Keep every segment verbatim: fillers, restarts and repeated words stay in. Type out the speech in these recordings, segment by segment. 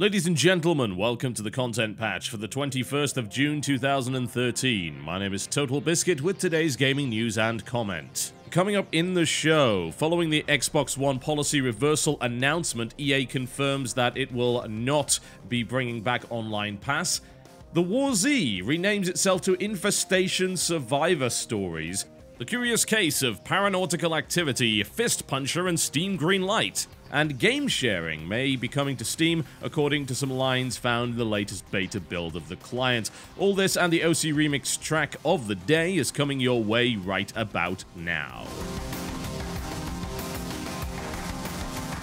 Ladies and gentlemen, welcome to the content patch for the twenty-first of June two thousand thirteen. My name is TotalBiscuit with today's gaming news and comment. Coming up in the show, following the Xbox One policy reversal announcement, E A confirms that it will not be bringing back Online Pass. The War Z renames itself to Infestation Survivor Stories. The Curious Case of Paranautical Activity, Fist Puncher and Steam Greenlight. And game sharing may be coming to Steam, according to some lines found in the latest beta build of the client. All this and the O C Remix track of the day is coming your way right about now.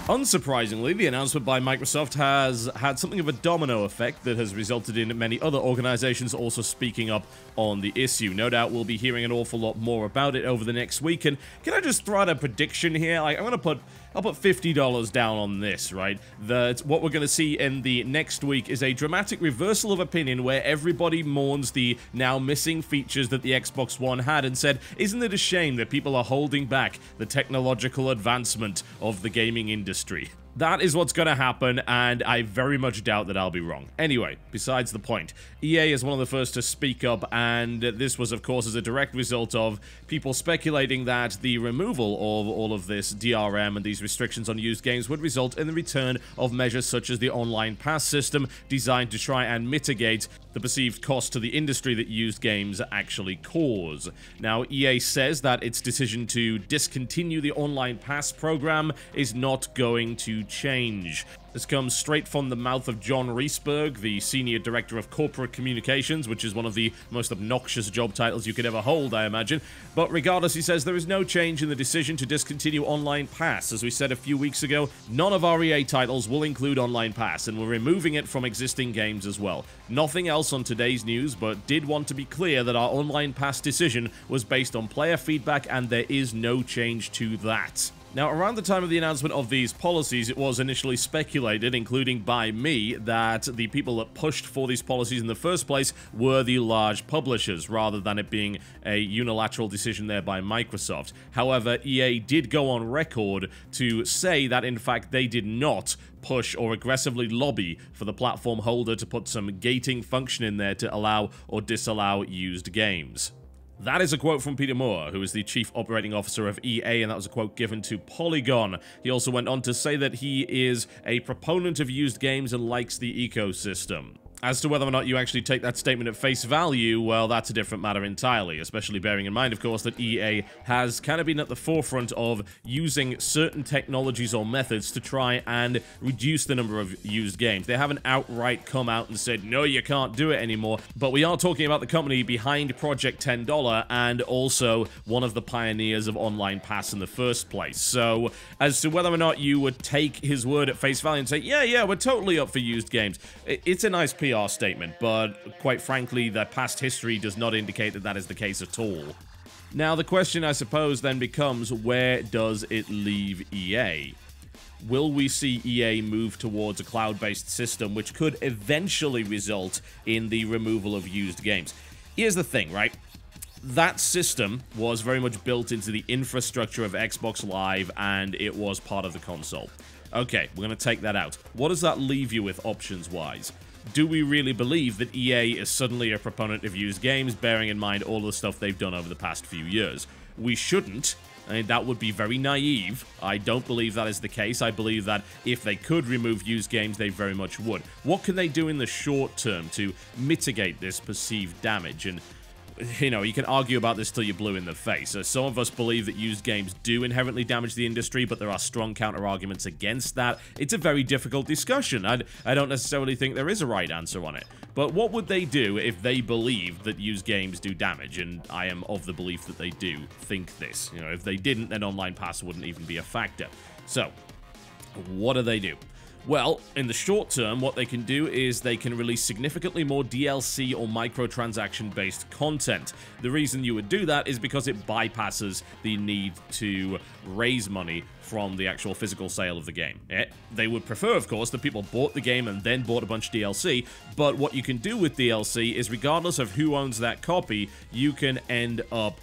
Unsurprisingly, the announcement by Microsoft has had something of a domino effect that has resulted in many other organizations also speaking up on the issue. No doubt we'll be hearing an awful lot more about it over the next week. And can I just throw out a prediction here? Like, I'm going to put... I'll put fifty dollars down on this, right? That what we're going to see in the next week is a dramatic reversal of opinion where everybody mourns the now missing features that the Xbox One had and said, isn't it a shame that people are holding back the technological advancement of the gaming industry? That is what's going to happen, and I very much doubt that I'll be wrong. Anyway, besides the point, E A is one of the first to speak up, and this was, of course, as a direct result of people speculating that the removal of all of this D R M and these restrictions on used games would result in the return of measures such as the Online Pass system, designed to try and mitigate the perceived cost to the industry that used games actually cause. Now, E A says that its decision to discontinue the Online Pass program is not going to change. This comes straight from the mouth of John Reesberg, the Senior Director of Corporate Communications, which is one of the most obnoxious job titles you could ever hold, I imagine. But regardless, he says there is no change in the decision to discontinue Online Pass. As we said a few weeks ago, none of our E A titles will include Online Pass, and we're removing it from existing games as well. Nothing else on today's news, but did want to be clear that our Online Pass decision was based on player feedback, and there is no change to that. Now, around the time of the announcement of these policies, it was initially speculated, including by me, that the people that pushed for these policies in the first place were the large publishers, rather than it being a unilateral decision there by Microsoft. However, E A did go on record to say that, in fact, they did not push or aggressively lobby for the platform holder to put some gating function in there to allow or disallow used games. That is a quote from Peter Moore, who is the Chief Operating Officer of E A, and that was a quote given to Polygon. He also went on to say that he is a proponent of used games and likes the ecosystem. As to whether or not you actually take that statement at face value, well, that's a different matter entirely, especially bearing in mind, of course, that E A has kind of been at the forefront of using certain technologies or methods to try and reduce the number of used games. They haven't outright come out and said, no, you can't do it anymore, but we are talking about the company behind Project ten and also one of the pioneers of Online Pass in the first place. So as to whether or not you would take his word at face value and say, yeah, yeah, we're totally up for used games, it's a nice piece. P R statement, but quite frankly, their past history does not indicate that that is the case at all. Now, the question, I suppose, then becomes, where does it leave E A? Will we see E A move towards a cloud-based system which could eventually result in the removal of used games? Here's the thing, right? That system was very much built into the infrastructure of Xbox Live, and it was part of the console. Okay, we're going to take that out. What does that leave you with options-wise? Do we really believe that E A is suddenly a proponent of used games, bearing in mind all the stuff they've done over the past few years? We shouldn't. I mean, that would be very naive. I don't believe that is the case. I believe that if they could remove used games, they very much would. What can they do in the short term to mitigate this perceived damage? And, you know, you can argue about this till you're blue in the face. So some of us believe that used games do inherently damage the industry, but there are strong counter-arguments against that. It's a very difficult discussion. I'd, I don't necessarily think there is a right answer on it. But what would they do if they believed that used games do damage? And I am of the belief that they do think this. You know, if they didn't, then Online Pass wouldn't even be a factor. So, what do they do? Well, in the short term, what they can do is they can release significantly more D L C or microtransaction-based content. The reason you would do that is because it bypasses the need to raise money from the actual physical sale of the game. It, they would prefer, of course, that people bought the game and then bought a bunch of D L C, but what you can do with D L C is, regardless of who owns that copy, you can end up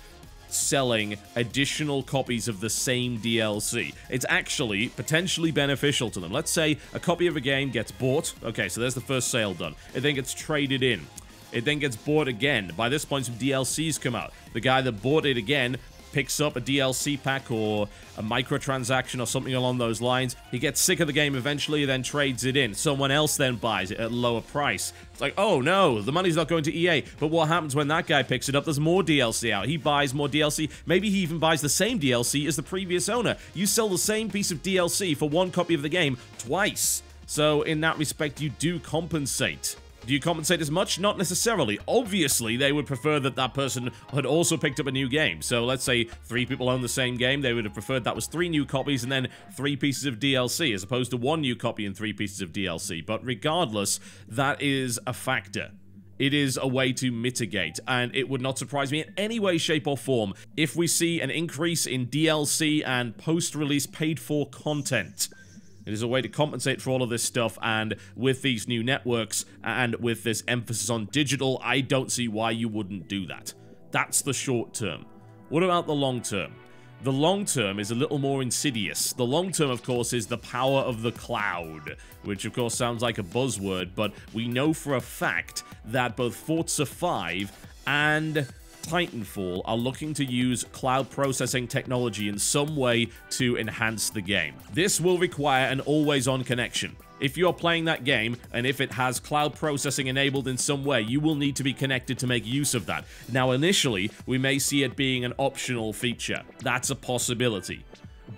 selling additional copies of the same D L C. It's actually potentially beneficial to them. Let's say a copy of a game gets bought. Okay, so there's the first sale done. It then gets traded in. It then gets bought again. By this point, some D L Cs come out. The guy that bought it again picks up a D L C pack or a microtransaction or something along those lines. He gets sick of the game eventually, then trades it in. Someone else then buys it at a lower price. It's like, oh no, the money's not going to E A. But what happens when that guy picks it up? There's more D L C out. He buys more D L C. Maybe he even buys the same D L C as the previous owner. You sell the same piece of D L C for one copy of the game twice. So in that respect, you do compensate. Do you compensate as much? Not necessarily. Obviously, they would prefer that that person had also picked up a new game. So let's say three people own the same game. They would have preferred that was three new copies and then three pieces of D L C as opposed to one new copy and three pieces of D L C. But regardless, that is a factor. It is a way to mitigate, and it would not surprise me in any way, shape, or form if we see an increase in D L C and post-release paid-for content. It is a way to compensate for all of this stuff, and with these new networks and with this emphasis on digital, I don't see why you wouldn't do that. That's the short term. What about the long term? The long term is a little more insidious. The long term, of course, is the power of the cloud, which of course sounds like a buzzword, but we know for a fact that both Forza five and Titanfall are looking to use cloud processing technology in some way to enhance the game. This will require an always-on connection. If you're playing that game, and if it has cloud processing enabled in some way, you will need to be connected to make use of that. Now, initially, we may see it being an optional feature. That's a possibility.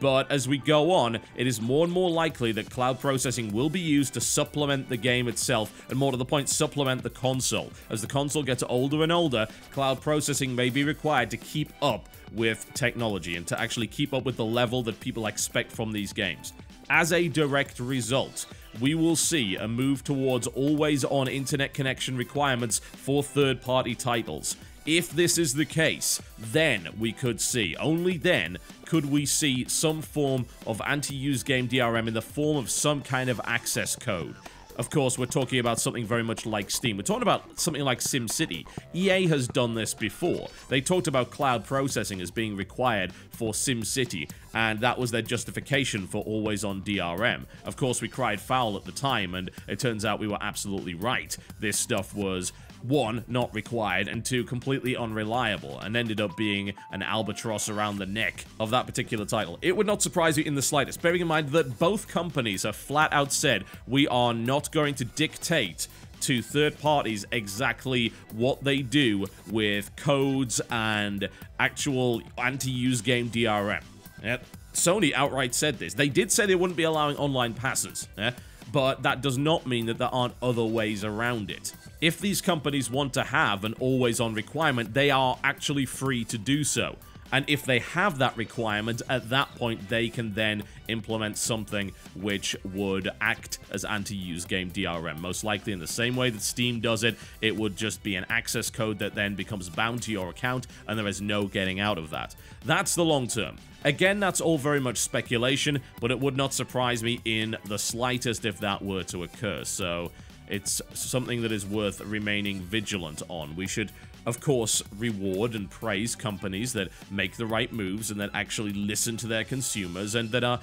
But as we go on, it is more and more likely that cloud processing will be used to supplement the game itself, and more to the point, supplement the console. As the console gets older and older, cloud processing may be required to keep up with technology and to actually keep up with the level that people expect from these games. As a direct result, we will see a move towards always-on internet connection requirements for third-party titles. If this is the case, then we could see, only then could we see some form of anti-use game D R M in the form of some kind of access code. Of course, we're talking about something very much like Steam. We're talking about something like SimCity. E A has done this before. They talked about cloud processing as being required for SimCity, and that was their justification for always-on D R M. Of course, we cried foul at the time, and it turns out we were absolutely right. This stuff was, one, not required, and two, completely unreliable, and ended up being an albatross around the neck of that particular title. It would not surprise you in the slightest, bearing in mind that both companies have flat out said, we are not going to dictate to third parties exactly what they do with codes and actual anti-use game D R M. Yeah. Sony outright said this. They did say they wouldn't be allowing online passes, yeah? But that does not mean that there aren't other ways around it. If these companies want to have an always-on requirement, they are actually free to do so. And if they have that requirement, at that point, they can then implement something which would act as anti-use game D R M. Most likely in the same way that Steam does it, it would just be an access code that then becomes bound to your account, and there is no getting out of that. That's the long term. Again, that's all very much speculation, but it would not surprise me in the slightest if that were to occur. So it's something that is worth remaining vigilant on. We should, of course, reward and praise companies that make the right moves and that actually listen to their consumers and that are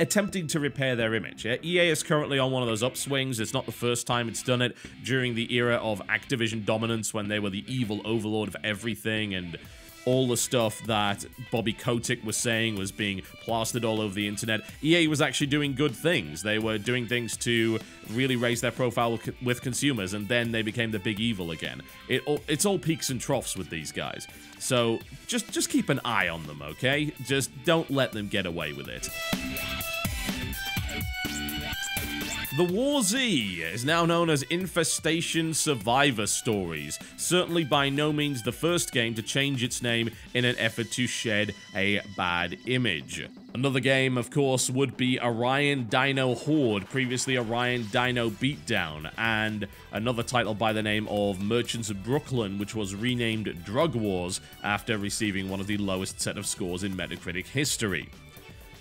attempting to repair their image. E A is currently on one of those upswings. It's not the first time it's done it. During the era of Activision dominance, when they were the evil overlord of everything and all the stuff that Bobby Kotick was saying was being plastered all over the internet, E A was actually doing good things. They were doing things to really raise their profile with consumers, and then they became the big evil again. It all, it's all peaks and troughs with these guys. So just, just keep an eye on them, okay? Just don't let them get away with it. The War Z is now known as Infestation Survivor Stories, certainly by no means the first game to change its name in an effort to shed a bad image. Another game, of course, would be Orion Dino Horde, previously Orion Dino Beatdown, and another title by the name of Merchants of Brooklyn, which was renamed Drug Wars after receiving one of the lowest set of scores in Metacritic history.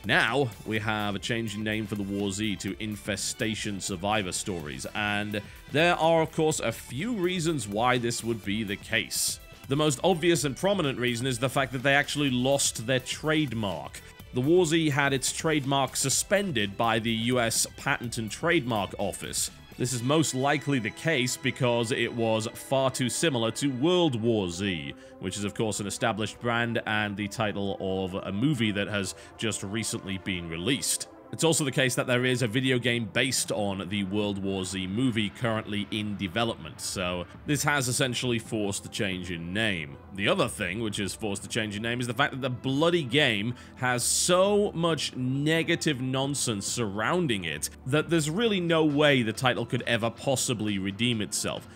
Now, we have a change in name for the War Z to Infestation Survivor Stories, and there are, of course, a few reasons why this would be the case. The most obvious and prominent reason is the fact that they actually lost their trademark. The War Z had its trademark suspended by the U S Patent and Trademark Office. This is most likely the case because it was far too similar to World War Z, which is of course an established brand and the title of a movie that has just recently been released. It's also the case that there is a video game based on the World War Z movie currently in development, so this has essentially forced the change in name. The other thing which has forced the change in name is the fact that the bloody game has so much negative nonsense surrounding it that there's really no way the title could ever possibly redeem itself.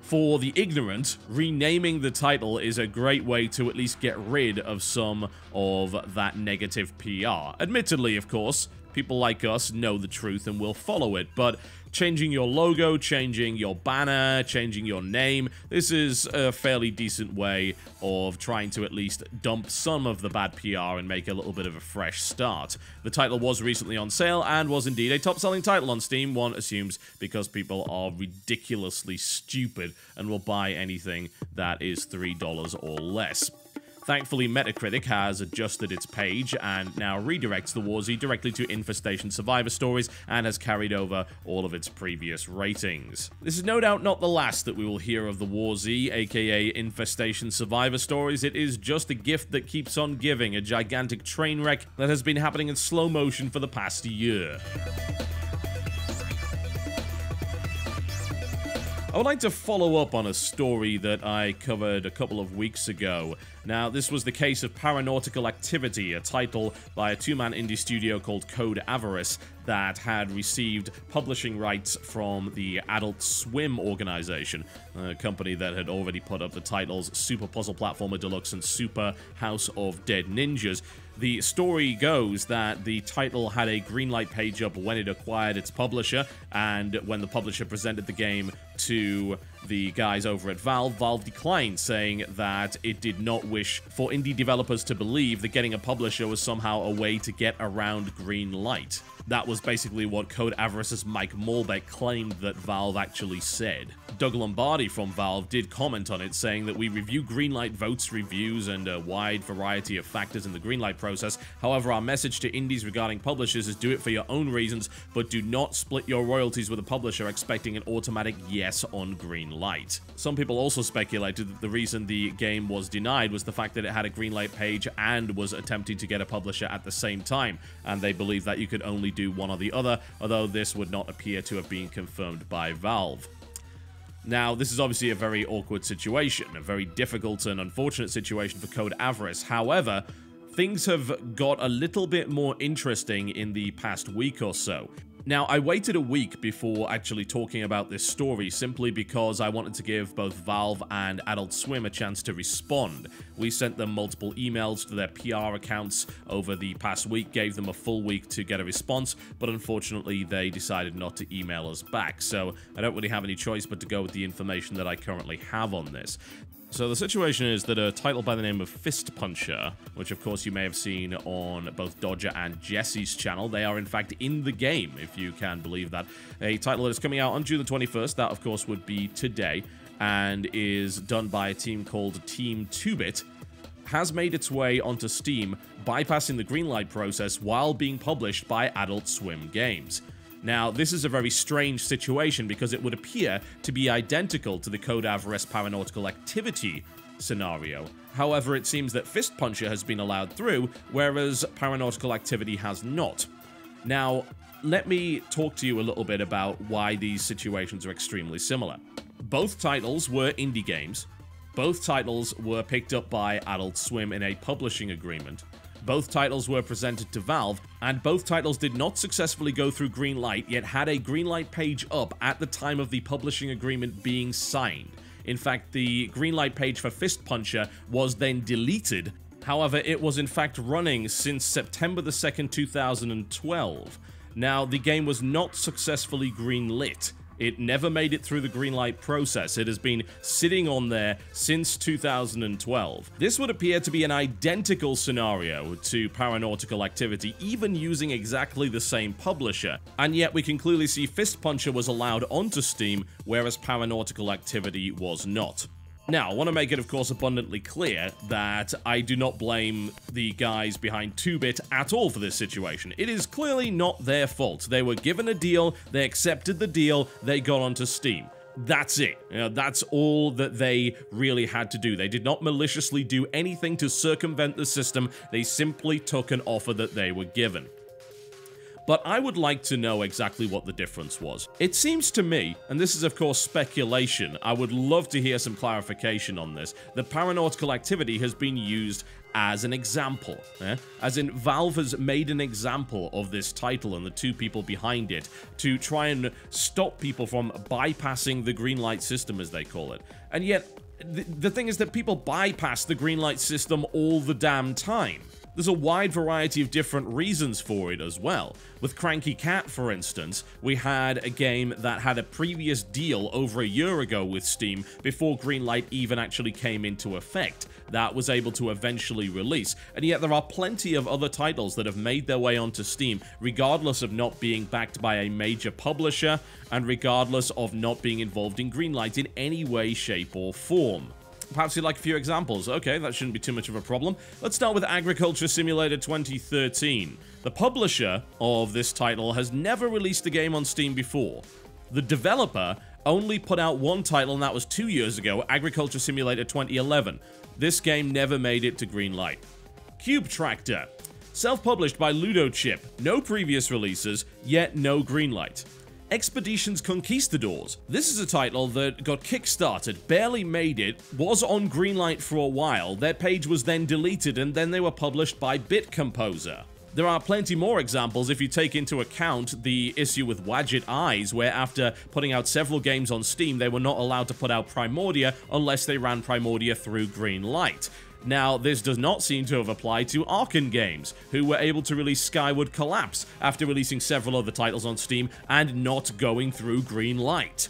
For the ignorant, renaming the title is a great way to at least get rid of some of that negative P R. Admittedly, of course, people like us know the truth and will follow it, but changing your logo, changing your banner, changing your name, this is a fairly decent way of trying to at least dump some of the bad P R and make a little bit of a fresh start. The title was recently on sale and was indeed a top-selling title on Steam, one assumes, because people are ridiculously stupid and will buy anything that is three dollars or less. Thankfully, Metacritic has adjusted its page and now redirects the War Z directly to Infestation Survivor Stories and has carried over all of its previous ratings. This is no doubt not the last that we will hear of the War Z, aka Infestation Survivor Stories. It is just a gift that keeps on giving, a gigantic train wreck that has been happening in slow motion for the past year. I would like to follow up on a story that I covered a couple of weeks ago. Now, this was the case of Paranautical Activity, a title by a two-man indie studio called Code Avarice that had received publishing rights from the Adult Swim organization, a company that had already put up the titles Super Puzzle Platformer Deluxe and Super House of Dead Ninjas. The story goes that the title had a Greenlight page up when it acquired its publisher, and when the publisher presented the game to the guys over at Valve, Valve declined, saying that it did not wish for indie developers to believe that getting a publisher was somehow a way to get around Greenlight. That was basically what Code Avarice's Mike Malbec claimed that Valve actually said. Doug Lombardi from Valve did comment on it, saying that we review Greenlight votes, reviews, and a wide variety of factors in the Greenlight process. Process. However, our message to indies regarding publishers is do it for your own reasons, but do not split your royalties with a publisher expecting an automatic yes on Greenlight. Some people also speculated that the reason the game was denied was the fact that it had a Greenlight page and was attempting to get a publisher at the same time, and they believed that you could only do one or the other, although this would not appear to have been confirmed by Valve. Now, this is obviously a very awkward situation, a very difficult and unfortunate situation for Code Avarice. However, things have got a little bit more interesting in the past week or so. Now, I waited a week before actually talking about this story simply because I wanted to give both Valve and Adult Swim a chance to respond. We sent them multiple emails to their P R accounts over the past week, gave them a full week to get a response, but unfortunately they decided not to email us back, so I don't really have any choice but to go with the information that I currently have on this. So the situation is that a title by the name of Fist Puncher, which of course you may have seen on both Dodger and Jesse's channel, they are in fact in the game, if you can believe that. A title that is coming out on June the twenty-first, that of course would be today, and is done by a team called Team two bit, has made its way onto Steam, bypassing the Greenlight process while being published by Adult Swim Games. Now, this is a very strange situation because it would appear to be identical to the Code Avarice Paranautical Activity scenario. However, it seems that Fist Puncher has been allowed through, whereas Paranautical Activity has not. Now, let me talk to you a little bit about why these situations are extremely similar. Both titles were indie games. Both titles were picked up by Adult Swim in a publishing agreement. Both titles were presented to Valve, and both titles did not successfully go through Greenlight, yet had a Greenlight page up at the time of the publishing agreement being signed. In fact, the Greenlight page for Fist Puncher was then deleted. However, it was in fact running since September the second, two thousand twelve. Now, the game was not successfully greenlit. It never made it through the Greenlight process. It has been sitting on there since two thousand twelve. This would appear to be an identical scenario to Paranautical Activity, even using exactly the same publisher. And yet we can clearly see Fist Puncher was allowed onto Steam, whereas Paranautical Activity was not. Now, I want to make it, of course, abundantly clear that I do not blame the guys behind two bit at all for this situation. It is clearly not their fault. They were given a deal, they accepted the deal, they got onto Steam. That's it. You know, that's all that they really had to do. They did not maliciously do anything to circumvent the system. They simply took an offer that they were given. But I would like to know exactly what the difference was. It seems to me, and this is of course speculation, I would love to hear some clarification on this, the Paranautical Activity has been used as an example, eh? As in Valve has made an example of this title and the two people behind it to try and stop people from bypassing the Greenlight system, as they call it. And yet, th the thing is that people bypass the Greenlight system all the damn time. There's a wide variety of different reasons for it as well. With Cranky Cat, for instance, we had a game that had a previous deal over a year ago with Steam before Greenlight even actually came into effect that was able to eventually release. And yet there are plenty of other titles that have made their way onto Steam, regardless of not being backed by a major publisher and regardless of not being involved in Greenlight in any way, shape, or form. Perhaps you'd like a few examples. Okay, that shouldn't be too much of a problem. Let's start with Agriculture Simulator twenty thirteen. The publisher of this title has never released a game on Steam before. The developer only put out one title, and that was two years ago, Agriculture Simulator twenty eleven. This game never made it to Greenlight. Cube Tractor. Self-published by Ludochip. No previous releases, yet no Greenlight. Expeditions Conquistadors. This is a title that got kickstarted, barely made it, was on Greenlight for a while, their page was then deleted, and then they were published by BitComposer. There are plenty more examples if you take into account the issue with Wadjet Eyes, where after putting out several games on Steam, they were not allowed to put out Primordia unless they ran Primordia through Greenlight. Now, this does not seem to have applied to Arkane Games, who were able to release Skyward Collapse after releasing several other titles on Steam and not going through Greenlight.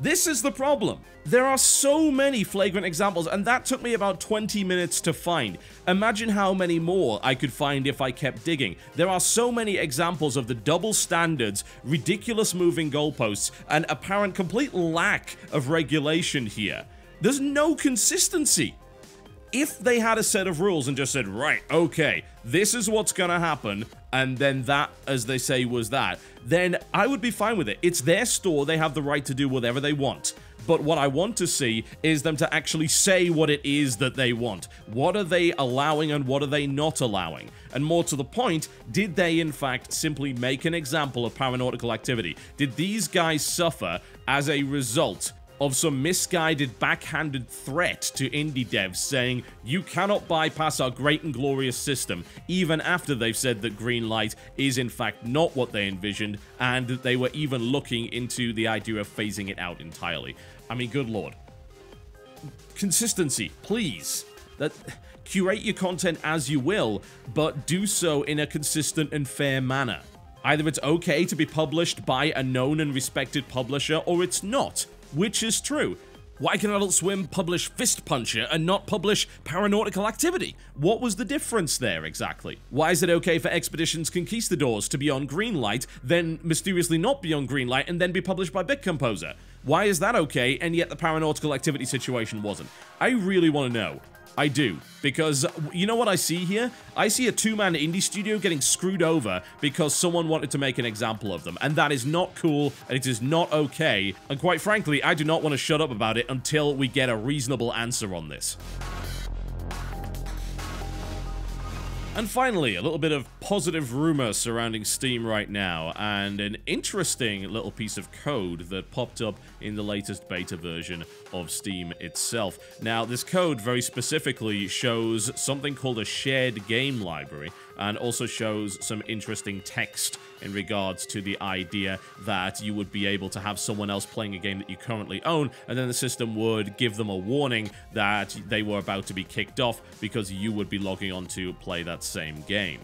This is the problem. There are so many flagrant examples, and that took me about twenty minutes to find. Imagine how many more I could find if I kept digging. There are so many examples of the double standards, ridiculous moving goalposts, and apparent complete lack of regulation here. There's no consistency. If they had a set of rules and just said, right, okay, this is what's gonna happen, and then that, as they say, was that, then I would be fine with it. It's their store, they have the right to do whatever they want. But what I want to see is them to actually say what it is that they want. What are they allowing and what are they not allowing? And more to the point, did they in fact simply make an example of Paranautical Activity? Did these guys suffer as a result of some misguided backhanded threat to indie devs saying, you cannot bypass our great and glorious system, even after they've said that Greenlight is in fact not what they envisioned, and that they were even looking into the idea of phasing it out entirely? I mean, good lord. Consistency, please. That, curate your content as you will, but do so in a consistent and fair manner. Either it's okay to be published by a known and respected publisher, or it's not. Which is true. Why can Adult Swim publish Fist Puncher and not publish Paranautical Activity? What was the difference there exactly? Why is it okay for Expeditions Conquistadors to be on Greenlight, then mysteriously not be on Greenlight, and then be published by BitComposer? Why is that okay, and yet the Paranautical Activity situation wasn't? I really want to know. I do, because you know what I see here? I see a two-man indie studio getting screwed over because someone wanted to make an example of them, and that is not cool, and it is not okay, and quite frankly, I do not want to shut up about it until we get a reasonable answer on this. And finally, a little bit of positive rumor surrounding Steam right now, and an interesting little piece of code that popped up in the latest beta version of Steam itself. Now, this code very specifically shows something called a shared game library, and also shows some interesting text in regards to the idea that you would be able to have someone else playing a game that you currently own, and then the system would give them a warning that they were about to be kicked off because you would be logging on to play that same game.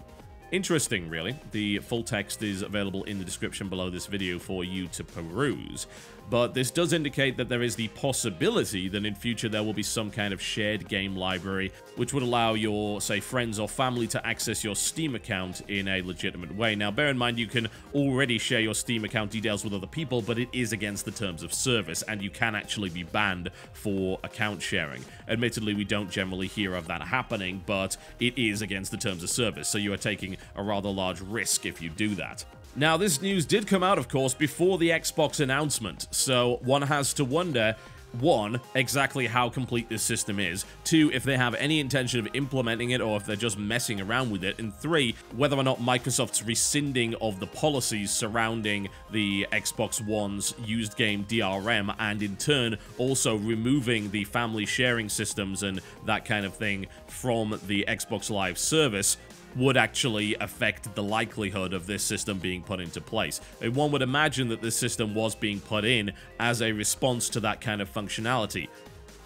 Interesting, really. The full text is available in the description below this video for you to peruse. But this does indicate that there is the possibility that in future there will be some kind of shared game library, which would allow your, say, friends or family to access your Steam account in a legitimate way. Now, bear in mind, you can already share your Steam account details with other people, but it is against the terms of service, and you can actually be banned for account sharing. Admittedly, we don't generally hear of that happening, but it is against the terms of service, so you are taking a rather large risk if you do that. Now, this news did come out, of course, before the Xbox announcement, so one has to wonder, one, exactly how complete this system is, two, if they have any intention of implementing it or if they're just messing around with it, and three, whether or not Microsoft's rescinding of the policies surrounding the Xbox One's used game D R M, and in turn also removing the family sharing systems and that kind of thing from the Xbox Live service, would actually affect the likelihood of this system being put into place. And one would imagine that this system was being put in as a response to that kind of functionality.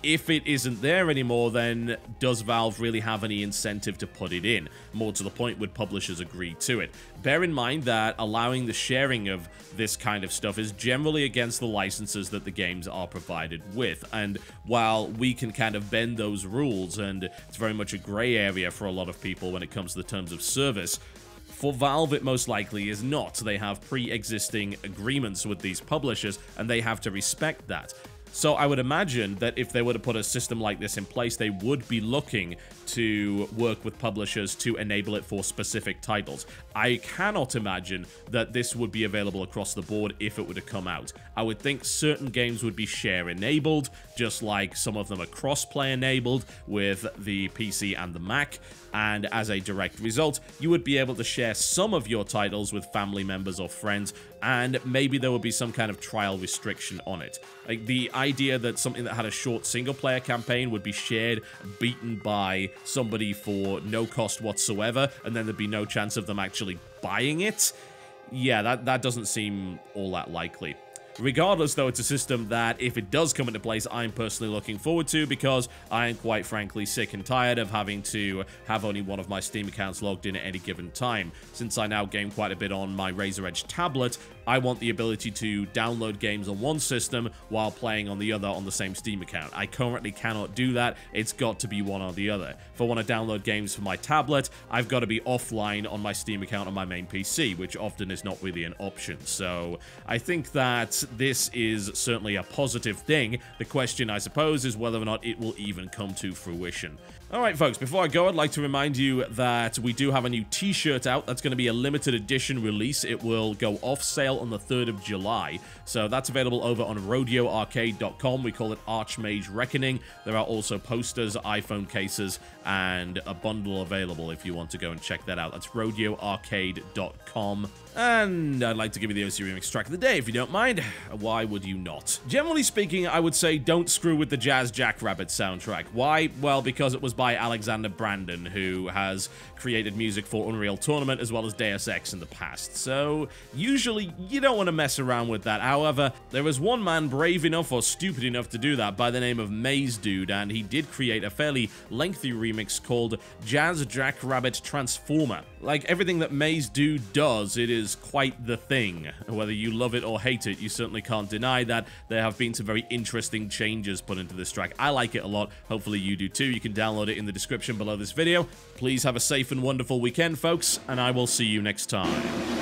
If it isn't there anymore, then does Valve really have any incentive to put it in? More to the point, would publishers agree to it? Bear in mind that allowing the sharing of this kind of stuff is generally against the licenses that the games are provided with, and while we can kind of bend those rules, and it's very much a gray area for a lot of people when it comes to the terms of service, for Valve, it most likely is not. They have pre-existing agreements with these publishers, and they have to respect that. So I would imagine that if they were to put a system like this in place, they would be looking to work with publishers to enable it for specific titles. I cannot imagine that this would be available across the board if it were to come out. I would think certain games would be share enabled, just like some of them are cross-play enabled with the P C and the Mac, and as a direct result, you would be able to share some of your titles with family members or friends, and maybe there would be some kind of trial restriction on it. Like, the idea that something that had a short single-player campaign would be shared, beaten by somebody for no cost whatsoever, and then there'd be no chance of them actually buying it? Yeah, that, that doesn't seem all that likely. Regardless, though, it's a system that, if it does come into place, I'm personally looking forward to, because I am quite frankly sick and tired of having to have only one of my Steam accounts logged in at any given time. Since I now game quite a bit on my Razer Edge tablet, I want the ability to download games on one system while playing on the other on the same Steam account. I currently cannot do that. It's got to be one or the other. If I want to download games for my tablet, I've got to be offline on my Steam account on my main P C, which often is not really an option. So I think that this is certainly a positive thing. The question, I suppose, is whether or not it will even come to fruition. Alright, folks, before I go, I'd like to remind you that we do have a new t-shirt out. That's going to be a limited edition release. It will go off sale on the third of July. So that's available over on rodeo arcade dot com. We call it Archmage Reckoning. There are also posters, iPhone cases, and a bundle available if you want to go and check that out. That's rodeo arcade dot com. And I'd like to give you the O C Remix track of the day, if you don't mind. Why would you not? Generally speaking, I would say don't screw with the Jazz Jackrabbit soundtrack. Why? Well, because it was by Alexander Brandon, who has created music for Unreal Tournament as well as Deus Ex in the past. So usually you don't want to mess around with that. However, there was one man brave enough or stupid enough to do that by the name of MazeDude, and he did create a fairly lengthy remix called Jazz Jackrabbit Transformer. Like everything that MazeDude does, it is Is quite the thing. Whether you love it or hate it, you certainly can't deny that there have been some very interesting changes put into this track. I like it a lot. Hopefully you do too. You can download it in the description below this video. Please have a safe and wonderful weekend, folks, and I will see you next time.